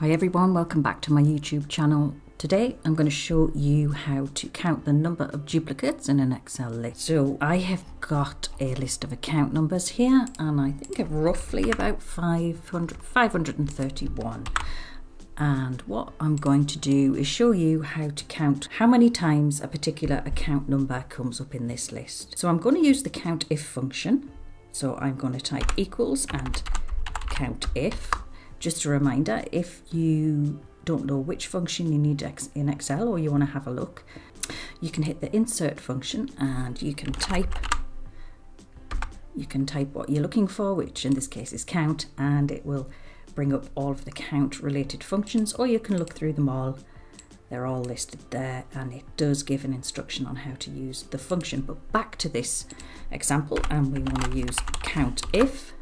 Hi everyone, welcome back to my YouTube channel. Today I'm going to show you how to count the number of duplicates in an Excel list. So I have got a list of account numbers here and I think of roughly about 531. And what I'm going to do is show you how to count how many times a particular account number comes up in this list. So I'm going to use the COUNTIF function. So I'm going to type equals and COUNTIF. Just a reminder, if you don't know which function you need in Excel or you want to have a look, you can hit the insert function and you can type what you're looking for, which in this case is count, and it will bring up all of the count related functions, or you can look through them all. They're all listed there and it does give an instruction on how to use the function. But back to this example, and we want to use COUNTIF.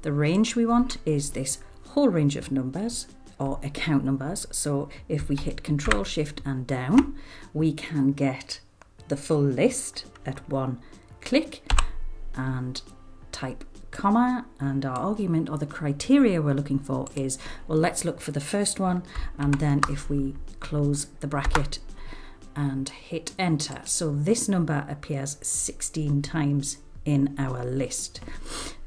The range we want is this whole range of numbers or account numbers. So if we hit Control Shift and down, we can get the full list at one click and type comma, and our argument or the criteria we're looking for is, well, let's look for the first one, and then if we close the bracket and hit enter. So this number appears 16 times in our list.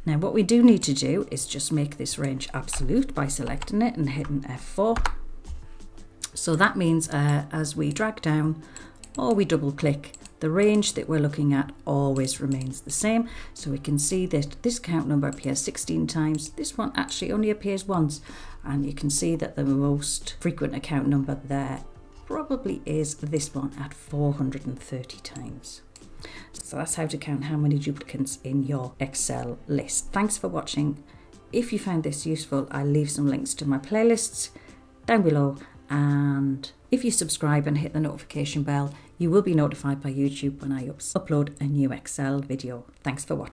Now what we do need to do is just make this range absolute by selecting it and hitting F4. So that means as we drag down or we double click, the range that we're looking at always remains the same. So we can see that this count number appears 16 times. This one actually only appears once. And you can see that the most frequent account number there probably is this one at 430 times. So that's how to count how many duplicates in your Excel list. Thanks for watching. If you found this useful, I'll leave some links to my playlists down below. And if you subscribe and hit the notification bell, you will be notified by YouTube when I upload a new Excel video. Thanks for watching.